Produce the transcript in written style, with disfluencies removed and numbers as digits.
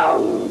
Tchau!